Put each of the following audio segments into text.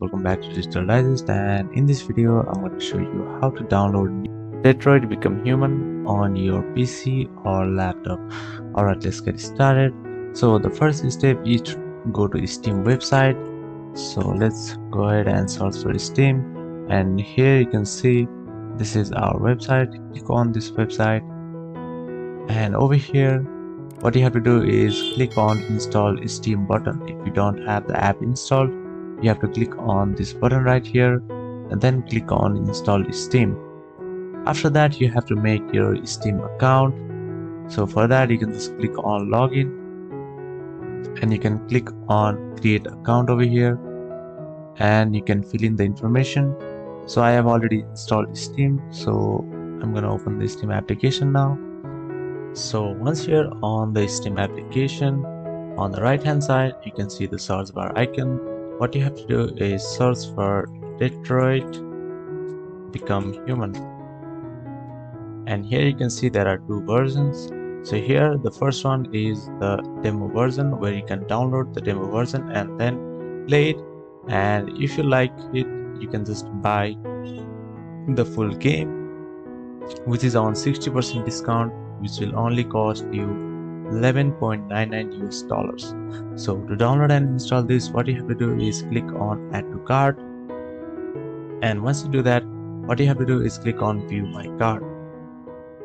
Welcome back to Digital Digest, and in this video I'm going to show you how to download Detroit Become Human on your PC or laptop. Alright, let's get started. So the first step is to go to Steam website. So let's go ahead and search for Steam, and here you can see this is our website. Click on this website, and over here what you have to do is click on install Steam button. If you don't have the app installed, you have to click on this button right here and then click on install Steam. After that, you have to make your Steam account. So for that, you can just click on login, and you can click on create account over here, and you can fill in the information. So I have already installed Steam, so I'm gonna open the Steam application now. So once you're on the Steam application, on the right hand side you can see the search bar icon. What you have to do is search for Detroit Become Human, and here you can see there are two versions. So here the first one is the demo version, where you can download the demo version and then play it, and if you like it you can just buy the full game, which is on 60% discount, which will only cost you $11.99 US. So to download and install this, what you have to do is click on add to cart, and once you do that, what you have to do is click on view my cart,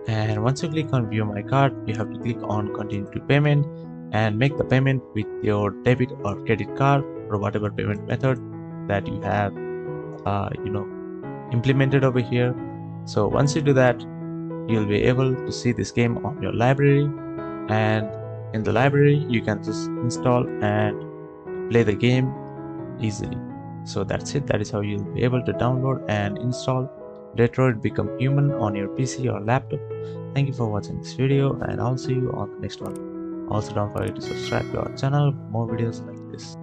and once you click on view my cart, you have to click on continue to payment and make the payment with your debit or credit card or whatever payment method that you have implemented over here. So once you do that, you'll be able to see this game on your library, and in the library you can just install and play the game easily. So that's it. That is how you'll be able to download and install Detroit Become Human on your PC or laptop. Thank you for watching this video, and I'll see you on the next one. Also, don't forget to subscribe to our channel for more videos like this.